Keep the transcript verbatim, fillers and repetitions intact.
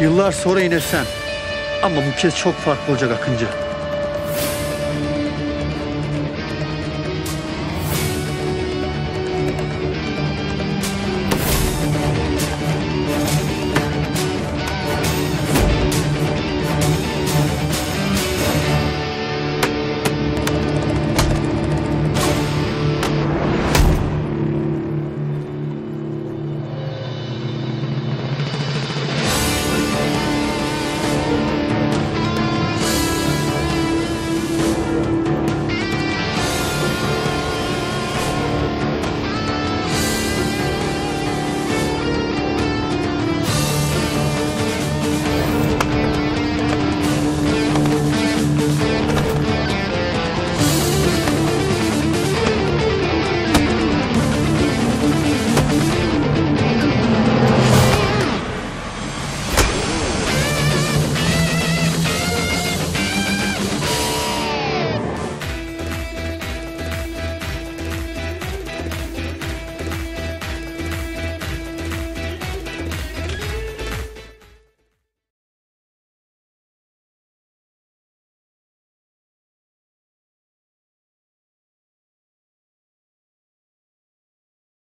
Yıllar sonra yine sen. Ama bu kez çok farklı olacak Akıncı.